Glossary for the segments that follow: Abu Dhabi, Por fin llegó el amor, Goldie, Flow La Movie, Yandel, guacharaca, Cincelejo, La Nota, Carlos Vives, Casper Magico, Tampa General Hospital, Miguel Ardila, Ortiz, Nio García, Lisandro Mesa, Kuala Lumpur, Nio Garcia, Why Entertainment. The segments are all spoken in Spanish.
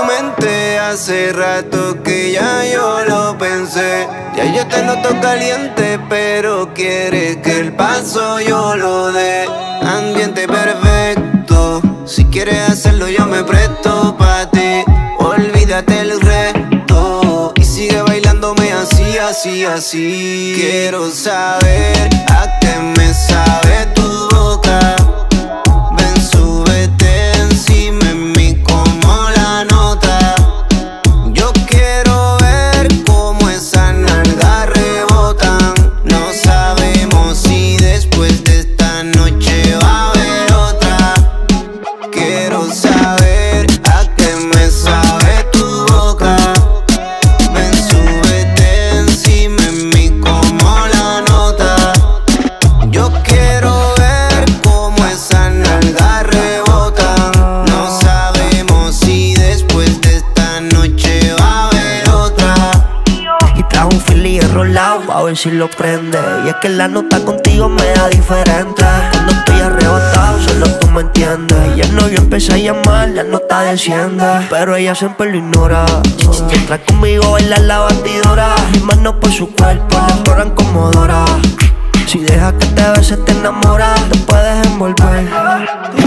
tu mente. Hace rato que ya yo lo pensé. Ya yo te noto caliente, pero quieres que el paso yo lo dé. Ambiente perfecto, si quieres hacerlo yo me presto pa' ti. Olvídate el resto y sigue bailándome así, así, así. Quiero saber a qué me sabe tu boca. A ver si lo prende. Y es que la nota contigo me da diferente. Cuando estoy arrebatado solo tú me entiendes. Y el novio empieza a llamar, la nota desciende, pero ella siempre lo ignora. Entra conmigo, baila la batidora. Mis manos por su cuerpo la exploran como Dora. Si dejas que te beses te enamoras, te puedes envolver.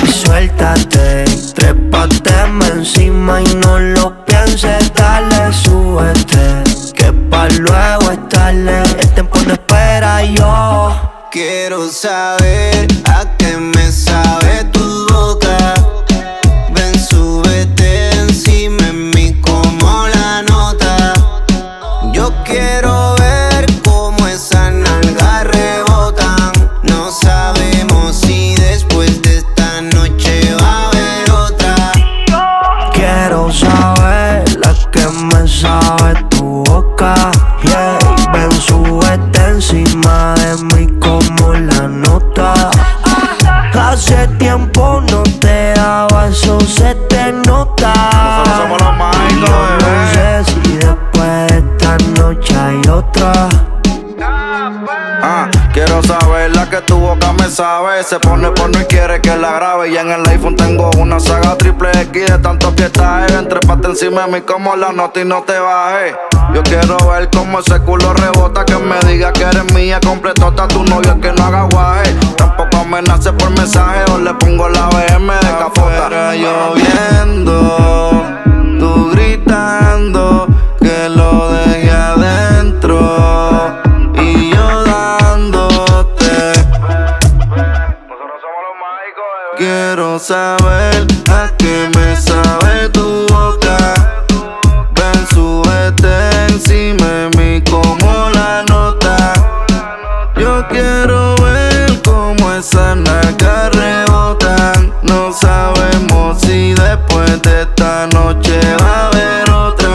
Suéltate, trépateme encima y no lo pienses. Dale, súbete, que pa' luego es tarde. El tiempo no espera, yo quiero saber a qué me sabe tu boca. Ven, súbete encima de mí como la nota. Yo quiero ver cómo esa nalga rebota. No sabemos si después de esta noche va a haber otra. Quiero saber a qué me sabe tu boca. Yeah. Ven, súbete encima de mí como la nota. Hace tiempo no te daba, eso se te nota. Y yo no sé si después de esta noche hay otra. Quiero saber la que tu boca me sabe. Se pone porno y quiere que la grabe. Y en el iPhone tengo una saga triple X de tantos fiestajes. Entrepaste encima de mí como la nota y no te bajes. Yo quiero ver cómo ese culo rebota. Que me diga que eres mía completota. Tu novio es que no haga guaje. Tampoco amenace por mensaje o le pongo la BM de cafota. Afuera lloviendo, tú gritando que lo deje adentro. Y yo dándote. Nosotros somos los mágicos, bebé. Quiero saber a qué me sabe tu boca. Ven, súbete encima de mí como la nota. Yo quiero ver cómo esas nalgas rebotan. No sabemos si después de esta noche va a haber otra.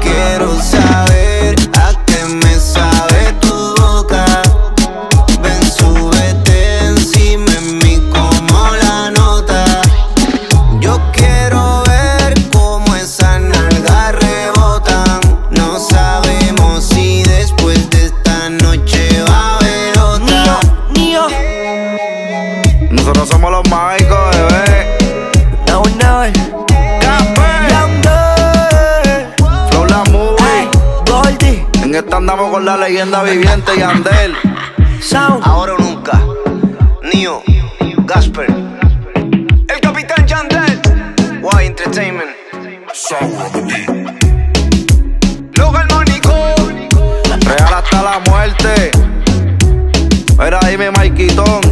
Quiero saber a qué me sabe tu boca. Ven, súbete encima de mí como la nota. Yo quiero ver cómo esas nalgas rebotan. No sabemos si después de esta noche va a haber otra. Nio, Nio. Nosotros somos los mágicos, bebé. No, no. Casper, Yandel, Flow La Movie, Goldie. En esta andamos con la leyenda viviente Yandel. Sound. Ahora o nunca. Nio, Casper, el capitán Yandel. Why Entertainment. Flow Harmónico, real hasta la muerte. Mira, dime Maiquitón.